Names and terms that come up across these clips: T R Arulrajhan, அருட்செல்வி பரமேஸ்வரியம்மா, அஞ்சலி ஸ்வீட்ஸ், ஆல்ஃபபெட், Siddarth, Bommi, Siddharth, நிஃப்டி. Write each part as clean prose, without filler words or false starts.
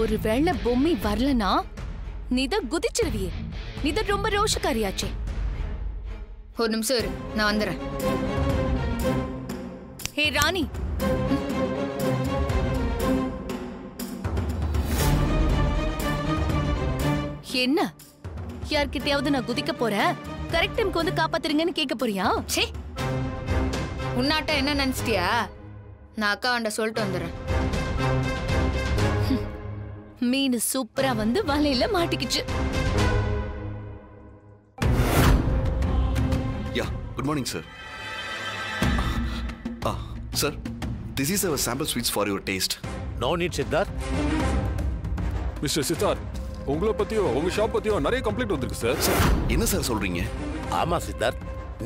ஒருவேளை பொம்மி வரலனா நீத குதிச்சிருவியே. நீத ரொம்ப ரோஷக்காரியாச்சே. ஒரு நிமிஷம் இரு, நான் வந்துறேன். ஹே ராணி, என்ன யார்கிட்டயாவது நான் குதிக்க போறேன், கரெக்ட் டைம்க்கு வந்து காப்பாத்துறீங்கன்னு கேட்க போறியா? சே, உன்னாட்ட என்ன நினைச்சிட்டியா? நான் அக்காண்ட சொல்லிட்டு வந்துடுறேன். மீன் சூப்பரா வந்து வலையில மாட்டிக்கிச்சு. Yeah, good morning sir. Sir, this is our sample sweets for your taste. No need, Siddharth. Mr. Siddharth, உங்கள பத்தியோ உங்க ஷாப் பத்தியோ நிறைய கம்ப்ளைண்ட் வந்திருக்கு சார். என்ன சார் சொல்றீங்க? ஆமா சித்தார்த்,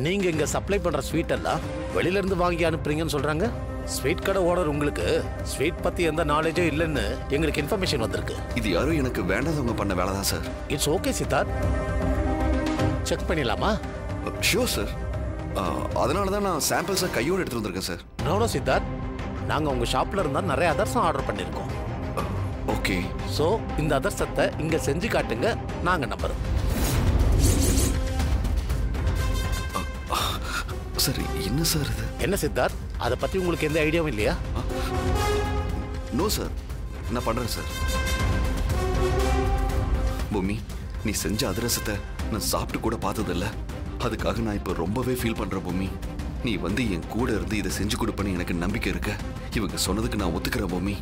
நீங்க இங்க சப்ளை பண்ற ஸ்வீட் எல்லாம் வெளியில இருந்து வாங்கி அனுப்புறீங்கன்னு சொல்றாங்க. ஸ்வீட் கடை ஓனர் உங்களுக்கு ஸ்வீட் பத்தி எந்த நாலேஜோ இல்லைன்னு எங்களுக்கு இன்ஃபர்மேஷன் வந்திருக்கு. இது யாரோ எனக்கு வேண்டாதவங்க பண்ண வேலை தான் sir. It's okay Siddharth, check பண்ணிடலாமா? Sure sir. அதனால தான் நான் சாம்பிள்ஸை கையோடு எடுத்துட்டு வந்திருக்கேன் சார். நானோ சித்தார்த், நாங்கள் உங்க ஷாப்ல இருந்தால் நிறைய அதர்சம் ஆர்டர் பண்ணியிருக்கோம். ஓகே, சோ இந்த அதர்சத்தை இங்க செஞ்சு காட்டுங்க, நாங்க நம்புறோம். சரி, என்ன சார் இது? என்ன சித்தார்த், அதை பத்தி உங்களுக்கு எந்த ஐடியாவும் இல்லையா? நோ சார், நான் பண்றேன் சார். பூமி, நீ செஞ்ச அதர்சத்தை நான் சாப்பிட்டு கூட பார்த்ததில்ல. அதுக்காக நான் இப்ப ரொம்பவே ஃபீல் பண்றேன் பூமி. நீ வந்து என் கூட இருந்து இதை செஞ்சு கொடுப்பேன்னு எனக்கு நம்பிக்கை இருக்கு. இவங்க சொன்னதுக்கு நான் ஒத்துக்கிறேன் பூமி.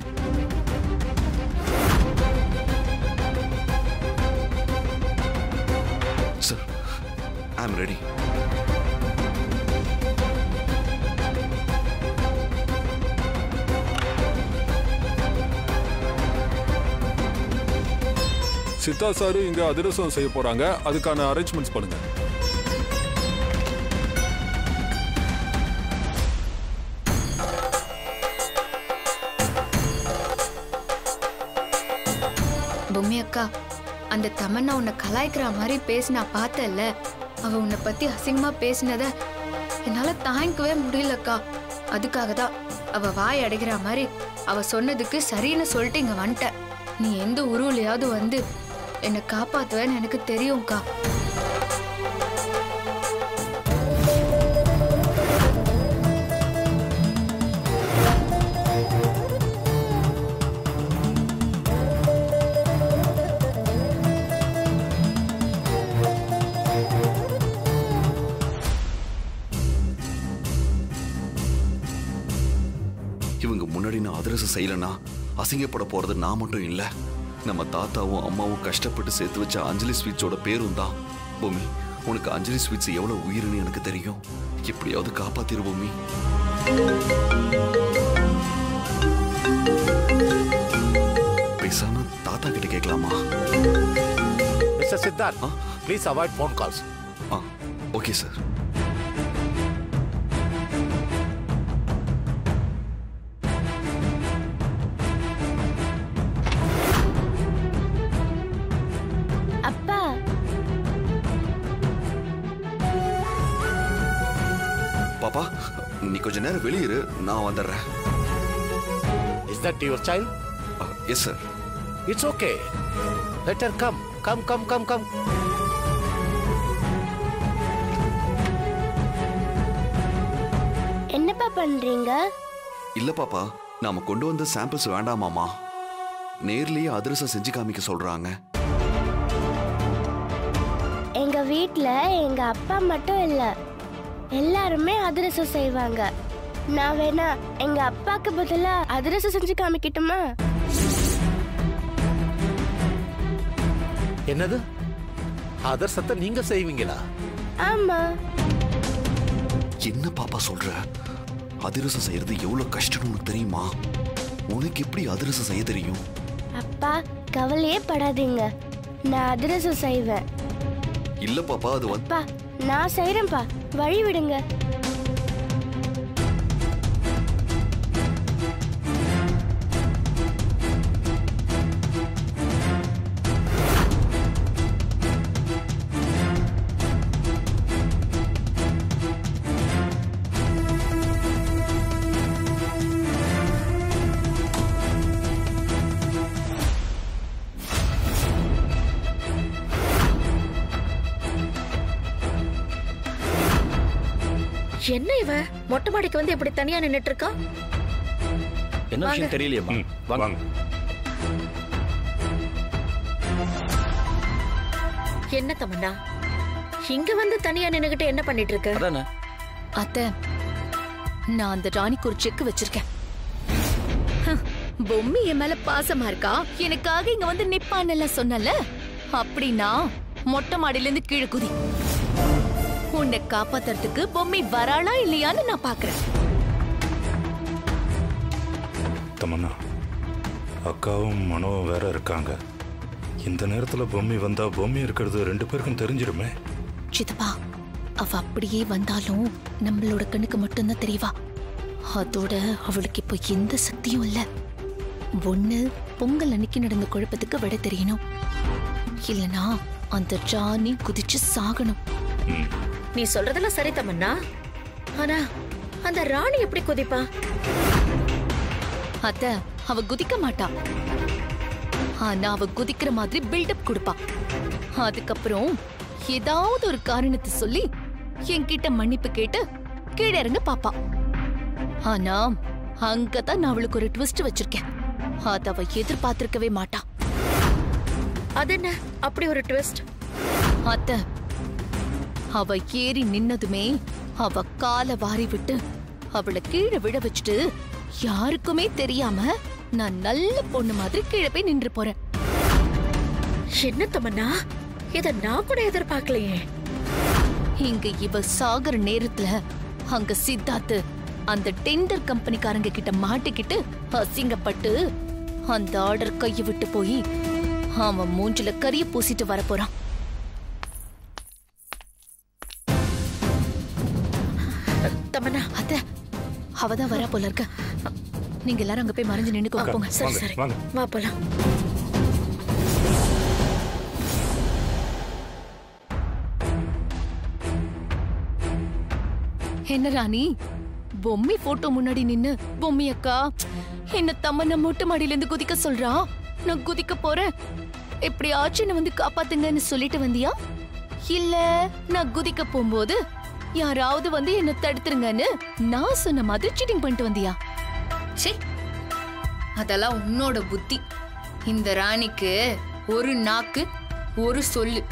I'm ready. சித்தா சார் இங்க அதிரசம் செய்ய போறாங்க. அதுக்கான அரேஞ்ச்மெண்ட்ஸ் பண்ணுங்க. பொம்மி அக்கா, அந்த தமன்னா உன்னை கலாய்க்கிற மாதிரி பேசினா பார்த்தல. அவ உன்னை பத்தி அசிங்கமா பேசினத என்னால தாங்கிக்கவே முடியலக்கா. அதுக்காக தான் அவ வாய் அடைகிற மாதிரி அவ சொன்னதுக்கு சரின்னு சொல்லிட்டு இங்க வந்துட்டேன். நீ எந்த உருவிலையாவது வந்து என்னை காப்பாத்துவேன்னு எனக்கு தெரியும்க்கா. அதிரசம் செய்யலன்னா அசிங்கப்பட போறது நான் மட்டும் இல்ல, நம்ம தாத்தாவும் அம்மாவும் கஷ்டப்பட்டு சேர்த்து வச்ச அஞ்சலி ஸ்வீட்ஸோட பேரும் தான். பூமி, உனக்கு அஞ்சலி ஸ்வீட்ஸ் எவ்வளவு உயிர்னு எனக்கு தெரியும். எப்படியாவது காப்பாத்திரு பூமி. பேசாம தாத்தா கிட்ட கேட்கலாமா? Mister Siddharth, please avoid phone calls. Okay sir. பாப்பா, நீ கொஞ்ச நேரம் வெளியிரு, நான் வந்துடுறேன். Is that your child? Yes sir. It's okay. Let her come. Come. என்னப்பா பண்றீங்க? இல்ல பாப்பா, நாம கொண்டு வந்த சாம்பிள்ஸ் வேண்டாமாமா. நேர்லயே அதிரசம் செஞ்சு காமிக்க சொல்றாங்க. எங்க வீட்ல எங்க அப்பா மட்டும் இல்ல, எல்லாருமே அதிரசம் செய்வாங்க. நான் வேணா எங்க அப்பாக்கு பதிலா அதிரசம் செஞ்சு காமிக்கிட்டுமா? என்னது, அதிரசத்தை நீங்க செய்வீங்களா? ஆமா. என்ன பாப்பா சொல்ற? அதிரசம் செய்யறது எவ்வளவு கஷ்டம்னு உனக்கு தெரியுமா? உனக்கு எப்படி அதிரசம் செய்ய தெரியும்? அப்பா, கவலையே படாதீங்க, நான் அதிரசம் செய்வேன். இல்ல பாப்பா, அது அப்பா நான் செய்யறேன்பா, வழி விடுங்க. என்ன இவ மொட்டை மாடிக்கு வந்து இப்படி தனியா நின்னுட்டு இருக்கா? என்ன விஷயம் தெரியலையேம்மா. வாங்க. என்ன தமன்னா? இங்க வந்து தனியா நின்னுகிட்டு என்ன பண்ணிட்டு இருக்க? அதானே. அத்தை, நான் அந்த ராணிக்கு ஒரு செக் வச்சிருக்கேன். பொம்மி என் மேல பாசமா இருக்கா, எனக்காக இங்க வந்து நிப்பான்னு சொன்னல, அப்படின்னா மொட்டை மாடில இருந்து கீழே குதி. உன்னை காப்பாத்துறதுக்கு பொம்மி வராளா இல்லையான்னு நான் பாக்குறேன். தமன்னா, அக்காவும் மனோவும் வேற இருக்காங்க. இந்த நேரத்துல பொம்மி வந்தா பொம்மி இருக்கிறது ரெண்டு பேருக்கும் தெரிஞ்சிருமே. சித்தப்பா, அவ அப்படியே வந்தாலும் நம்மளோட கண்ணுக்கு மட்டும்தான் தெரியவா. அதோட அவளுக்கு இப்ப எந்த சக்தியும் இல்ல. ஒண்ணு பொங்கல் அன்னைக்கு நடந்த குழப்பத்துக்கு விட தெரியணும், இல்லனா அந்த ஜானி குதிச்சு சாகணும். நீ சொல்றதெல்லாம் சரி தமன்னா, ஆனா அந்த ராணி எப்படி குதிப்பா? அத்த, அவ குதிக்க மாட்டா, ஆனா அவ குதிக்கிற மாதிரி பில்டப் கொடுப்பா. அதுக்கப்புறம் ஏதாவது ஒரு காரணத்தை சொல்லி என்கிட்ட மன்னிப்பு கேட்டு கீழே இறங்க பாப்பா. ஆனா அங்கதான் நான் அவளுக்கு ஒரு ட்விஸ்ட் வச்சிருக்கேன், அத அவ எதிர்பார்த்திருக்கவே மாட்டா. அதென்ன அப்படி ஒரு ட்விஸ்ட்? அத்த, அவ ஏறி நின்னதுமே அவ காலை வாரி விட்டு அவளை கீழே விட வச்சுட்டு யாருக்குமே தெரியாம நான் நல்ல பொண்ணு மாதிரி கீழே போய் நின்று போறேன். என்ன தமன்னா, இத நான் கூட எதிர்பார்க்கலையே. இங்க இவ சாகர நேரத்துல அங்க சித்தார்த்து அந்த டெண்டர் கம்பெனிக்காரங்க கிட்ட மாட்டிக்கிட்டு அசிங்கப்பட்டு அந்த ஆர்டர் கையை விட்டு போய் அவன் மூஞ்சில கரிய பூசிட்டு வர போறான். தமன்னா, அத அவதான் வரா போல இருக்க. நீங்க எல்லாரும் அங்க போய் மறைஞ்சு நின்று போங்க. சரி சரி, வா போலாம். என்ன ராணி, பொம்மி போட்டோ முன்னாடி நின்னு பொம்மி அக்கா என்ன தமன்னா மொட்டை மாடியில இருந்து குதிக்க சொல்றா, நான் குதிக்க போறேன், எப்படி ஆச்சுன்னு வந்து காப்பாத்துங்கன்னு சொல்லிட்டு வந்தியா, இல்ல நான் குதிக்க போகும்போது யாராவது வந்து என்ன தடுத்துருங்கன்னு நான் சொன்ன மாதிரி சீட்டிங் பண்ணிட்டு வந்தியா? சரி, அதெல்லாம் உன்னோட புத்தி. இந்த ராணிக்கு ஒரு நாக்கு ஒரு சொல்லு.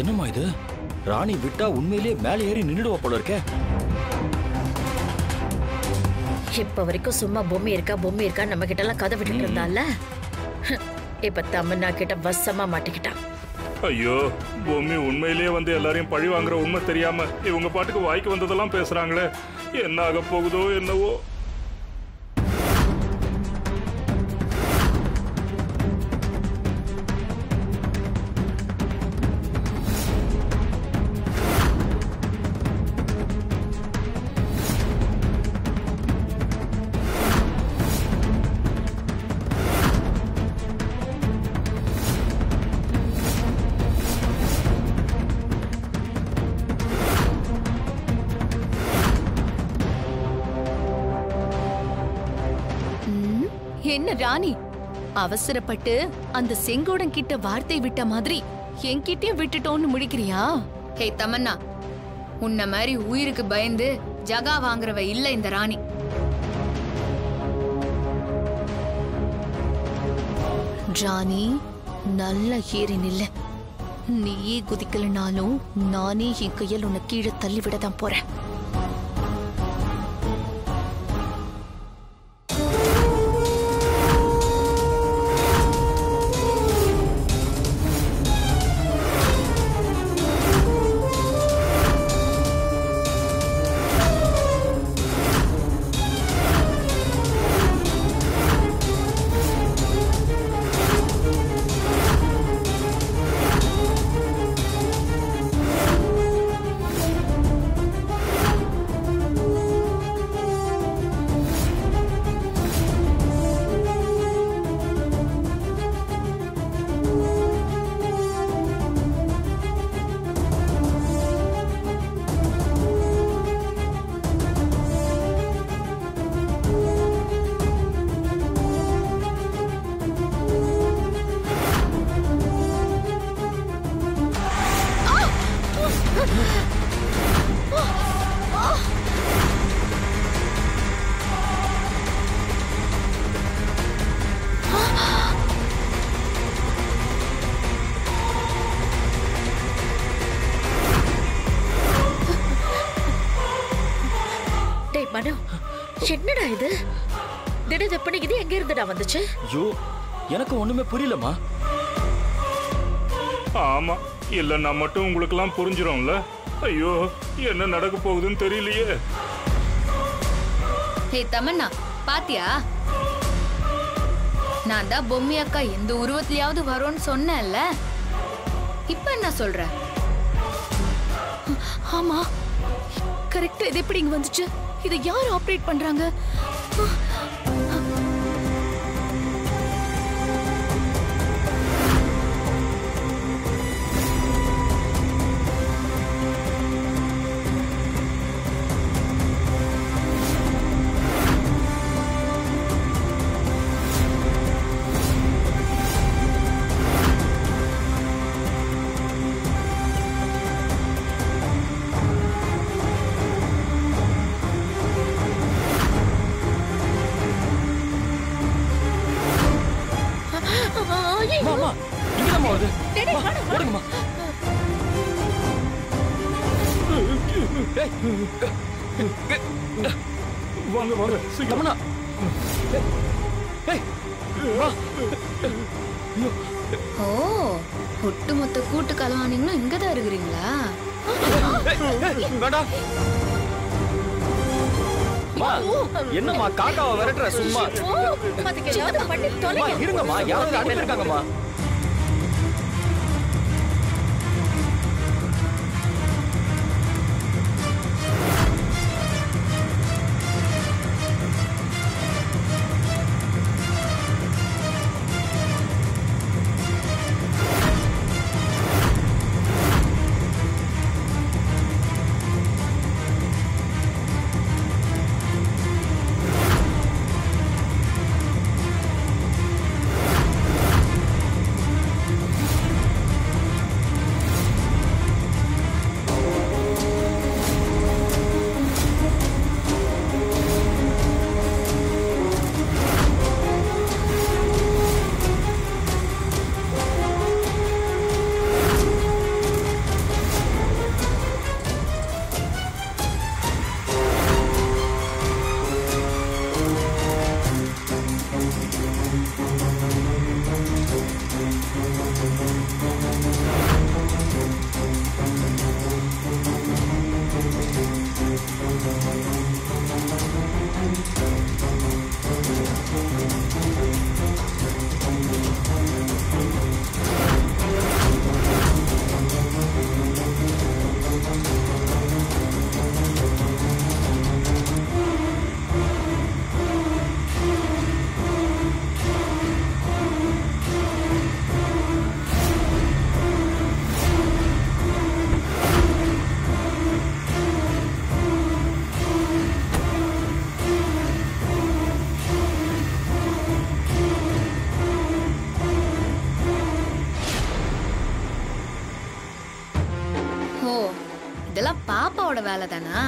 என்னம்மா இது, ராணி விட்டா உண்மையிலேயே மேலே ஏறி நின்னுடுவா போல இருக்க. இப்ப வரைக்கும் சும்மா பொம்மி இருக்கா பொம்மி இருக்கா நம்ம கிட்ட எல்லாம் கதை விட்டுட்டு இருந்தால, இப்ப தமன்னா கிட்ட வசமா மாட்டிக்கிட்டான். ஐயோ, பொம்மி உண்மையிலேயே வந்து எல்லாரையும் பழி வாங்குற உண்மை தெரியாம இவங்க பாட்டுக்கு வாய்க்கு வந்ததெல்லாம் பேசுறாங்களே, என்ன ஆக போகுதோ என்னவோ. என்ன ராணி, அவசரப்பட்டு அந்த செங்கோடன் கிட்ட வார்த்தை விட்ட மாதிரி என்கிட்டயும் விட்டுட்டோன்னு முடிக்கிறியா? ஹே தமன்னா, உன்ன மாதிரி உயிருக்கு பயந்து ஜகா வாங்குறவ இல்ல இந்த ராணி. ராணி நல்லா ஏறி நில்ல, நீயே குதிக்கலனாலும் நானே என் கையில் உன்னை கீழே தள்ளி விடதான் போறேன். என்னடா இது? திடீர் வெப்பனைக்கு இது எங்க இருந்துடா வந்துச்சு? ஐயோ, எனக்கு ஒண்ணுமே புரியலமா. ஆமா, இல்ல நான் மட்டும் உங்களுக்கு எல்லாம் புரிஞ்சிரும்ல. ஐயோ, என்ன நடக்க போகுதுன்னு தெரியலையே. ஹே தமன்னா, பாத்தியா? நான் தான் பொம்மி அக்கா எந்த உருவத்திலயாவது வரும்னு சொன்னேன்ல. இப்ப என்ன சொல்ற? ஆமா, கரெக்ட். இது எப்படி இங்க வந்துச்சு? இதை யார் ஆபரேட் பண்றாங்க? ஒட்டுமொத்த கூட்டு கலவானீங்கன்னா இங்கதான் இருக்கிறீங்களா? என்னமா காக்காவை விரட்டுற? சும்மா இருங்கம்மா, யாராவது அடையில இருக்காங்கம்மா. பாப்பாவோட வேலை தானா?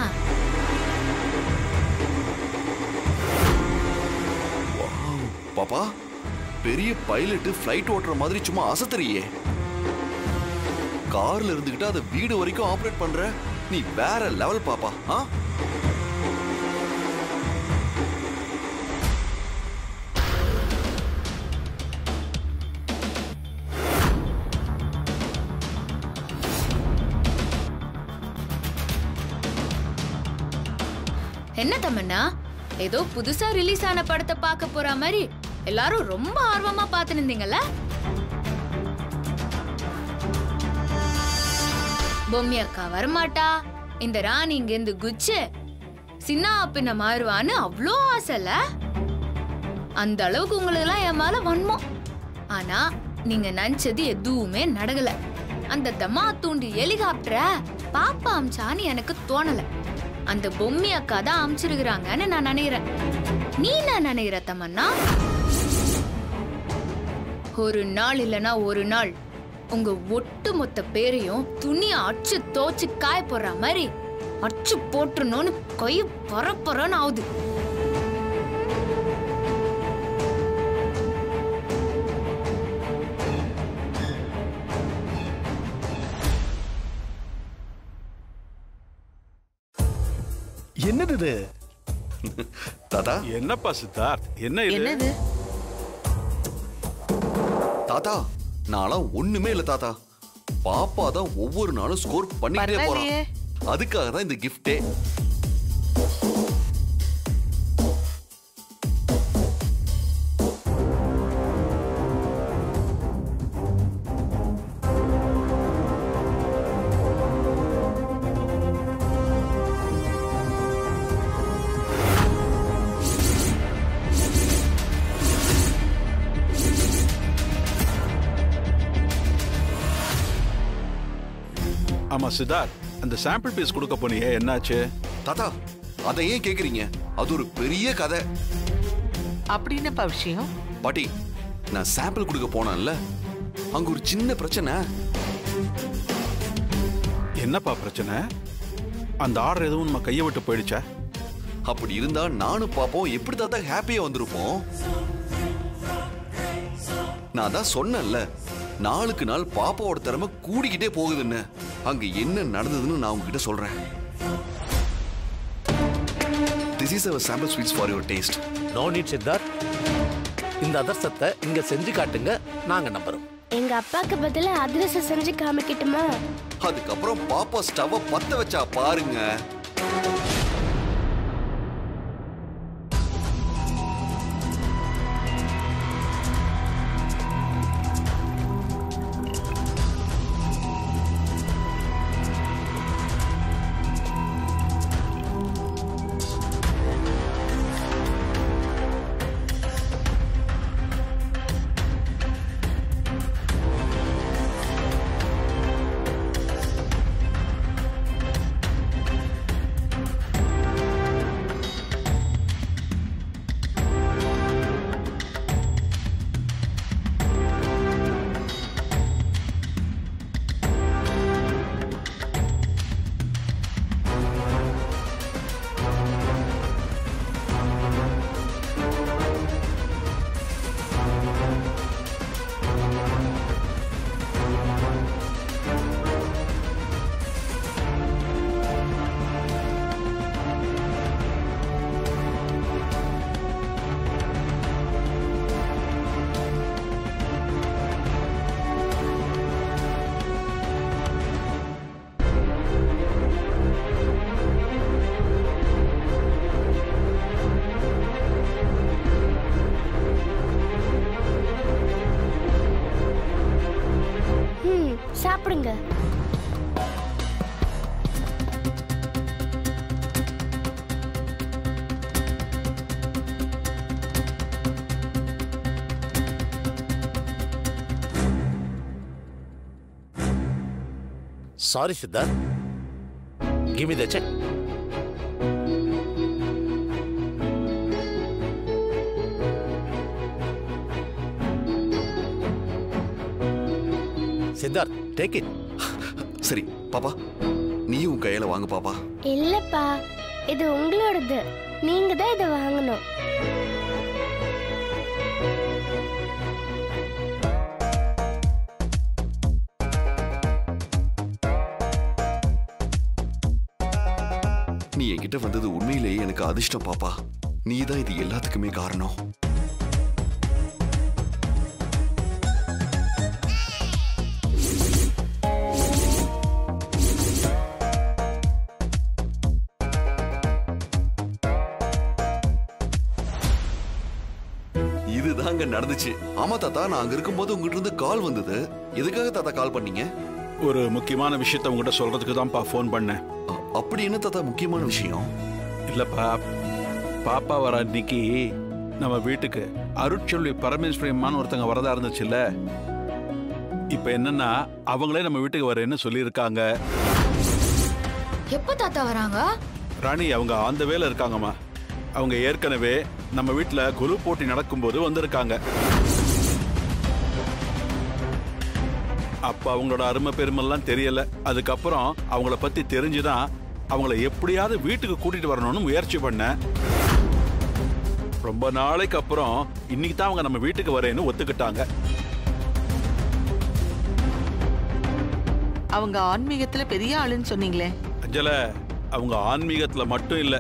பாப்பா பெரிய பைலட் பிளைட் ஓட்டுற மாதிரி சும்மா அசத்தறியே. கார்ல இருந்துகிட்டு அதை வீடு வரைக்கும் ஆபரேட் பண்ற நீ வேற லெவல் பாப்பா. என்ன தமன்னா, ஏதோ புதுசா ரிலீஸ் ஆன படத்தை பார்க்க போற மாதிரி எல்லாரும் ரொம்ப ஆர்வமா பார்த்து நின்றீங்கல்ல? பொம்மி அக்கா வரமாட்டா, இந்த ராணி இங்க இருந்து குச்சு சின்ன பின்ன மாறுவான்னு அவ்வளோ ஆசைல. அந்த அளவுக்கு உங்களுக்கெல்லாம் என் மேல வன்மம். ஆனா நீங்க நினைச்சது எதுவுமே நடக்கல. அந்த தமா தூண்டி ஹெலிகாப்டர பாப்பா அமிச்சான்னு எனக்கு தோணல. அந்த பொம்மி அக்கா தான் அமிச்சிருக்கிறாங்கன்னு நான் நினைக்கிறேன். நீ என்ன நினைக்கிற தமன்னா? ஒரு நாள் இல்லைன்னா ஒரு நாள் உங்க ஒட்டு மொத்த பேரையும் துணியை அடிச்சு தோச்சு காய போடுற மாதிரி அடிச்சு போட்டுருணும்னு கை பரப்புறன்னு ஆகுது. என்னது இது? தாத்தா என்னப்பா சித்தார்த் என்ன இது தாத்தா நாளா ஒண்ணுமே இல்ல தாத்தா பாப்பா தான் ஒவ்வொரு நாளும் ஸ்கோர் பண்ணிட்டே போறான் அதுக்காக தான் இந்த கிஃப்ட் ஆமா சித்தார்த் அந்த சாம்பிள் பீஸ் கொடுக்க போனியே என்னாச்சு தாத்தா அதை ஏன் கேக்குறீங்க அது ஒரு பெரிய கதை அப்படின்னு விஷயம் பாட்டி நான் சாம்பிள் கொடுக்க போனான்ல அங்க ஒரு சின்ன பிரச்சனை என்னப்பா பிரச்சனை அந்த ஆர்டர் எதுவும் நம்ம கையை விட்டு போயிடுச்சா அப்படி இருந்தா நானும் பாப்போம் எப்படி தாத்தா ஹாப்பியா வந்திருப்போம் நான் தான் சொன்னேன்ல நாளுக்கு நாள் பாப்பாவோட திறமை கூடிக்கிட்டே போகுதுன்னு அங்க என்ன நடந்ததுன்னு நான் உங்ககிட்ட சொல்றேன் This is our sample sweets for your taste. No need Siddharth இந்த அதிரசத்தை இங்க செஞ்சு காட்டுங்க நாங்க நம்புறோம் எங்க அப்பாக்கு பதிலா அதிரச செஞ்சு காமிக்கிட்டுமா அதுக்கப்புறம் பாப்பா ஸ்டவ் பத்த வச்சா பாருங்க சாப்பிடுங்க sorry Siddharth give me the check Siddharth take it சரி பாப்பா நீ உன் கையில வாங்கு பாப்பா இல்லப்பா இது உங்களோடது நீங்க தான் இத வாங்கணும் நீ என்கிட்ட வந்தது உண்மையிலேயே எனக்கு அதிர்ஷ்டம் பாப்பா நீ தான் இது எல்லாத்துக்குமே காரணம் நடந்துச்சு ஆமா தாத்தா நான் அங்க இருக்கும்போது உங்ககிட்ட இருந்து கால் வந்தது எதுக்காக தாத்தா கால் பண்ணீங்க ஒரு முக்கியமான விஷயத்தை உங்ககிட்ட சொல்றதுக்கு தான்ப்பா ஃபோன் பண்ணேன் அப்படி என்ன தாத்தா முக்கியமான விஷயம் இல்லப்பா பாப்பா வர அன்னைக்கு நம்ம வீட்டுக்கு அருட்செல்வி பரமேஸ்வரியம்மான்னு ஒருத்தங்க வரதா இருந்துச்சுல்ல இப்ப என்னன்னா அவங்களே நம்ம வீட்டுக்கு வரேன்னு சொல்லியிருக்காங்க எப்ப தாத்தா வராங்க ராணி அவங்க அந்த வேல இருக்காங்கம்மா அவங்க ஏற்கனவே நம்ம வீட்டுல குரு போட்டி நடக்கும்போது வந்திருக்காங்க அப்ப அவங்களோட அருமை பெருமெல்லாம் தெரியல அதுக்கப்புறம் அவங்கள பத்தி தெரிஞ்சுதான் அவங்கள எப்படியாவது வீட்டுக்கு கூட்டிட்டு வரணும்னு முயற்சி பண்ண ரொம்ப நாளைக்கு அப்புறம் இன்னைக்கு தான் அவங்க நம்ம வீட்டுக்கு வரேன்னு ஒத்துக்கிட்டாங்க அவங்க ஆன்மீகத்துல பெரிய ஆளுன்னு சொன்னீங்களே அஞ்சல அவங்க ஆன்மீகத்துல மட்டும் இல்ல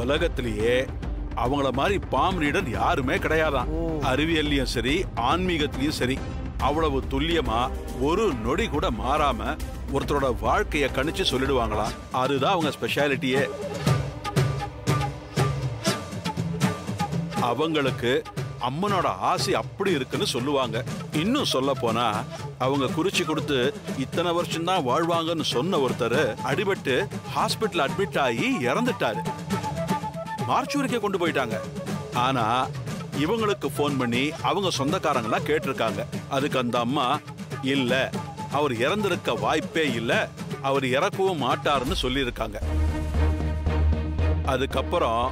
உலகத்திலேயே அவங்கள மாதிரி பாம் ரீடர் யாருமே கிடையாதான். அறிவியல்லையும் சரி ஆன்மீகத்திலையும் சரி அவ்வளவு துல்லியமா ஒரு நொடி கூட மாறாம ஒருத்தரோட வாழ்க்கைய கணிச்சு சொல்லிடுவாங்களாம். அதுதான் அவங்க ஸ்பெஷாலிட்டியே. அவங்களுக்கு அம்மனோட ஆசை அப்படி இருக்குன்னு சொல்லுவாங்க. இன்னும் சொல்ல போனா அவங்க குறிச்சு கொடுத்து இத்தனை வருஷம்தான் வாழ்வாங்கன்னு சொன்ன ஒருத்தர் அடிபட்டு ஹாஸ்பிட்டல் அட்மிட் ஆகி இறந்துட்டாரு. மார்ச்சுரிக்கே கொண்டு போயிட்டாங்க. ஆனா இவங்களுக்கு ஃபோன் பண்ணி அவங்க சொந்தக்காரங்களா கேட்டிருக்காங்க. அதுக்கு அந்த அம்மா இல்ல அவர் இறந்திருக்க வாய்ப்பே இல்ல, அவர் இறக்கவும் மாட்டாருன்னு சொல்லியிருக்காங்க. அதுக்கப்புறம்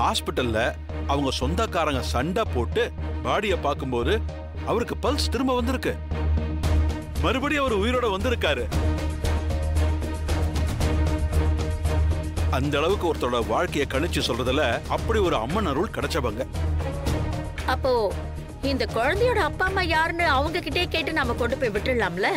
ஹாஸ்பிட்டல்ல அவங்க சொந்தக்காரங்க சண்டை போட்டு பாடியை பார்க்கும்போது அவருக்கு பல்ஸ் திரும்ப வந்திருக்கு. மறுபடியும் அவர் உயிரோட வந்திருக்காரு. அந்த அளவுக்கு ஒருத்தரோட வாழ்க்கையை கணிச்சு சொல்றதுல அப்படி ஒரு அம்மன் அருள் கிடைச்சவங்க. அப்போ இந்த குழந்தையோட அப்பா அம்மா யாருன்னு அவங்க கிட்டே கேட்டு நாம கொண்டு போய் விட்டுடலாம்ல.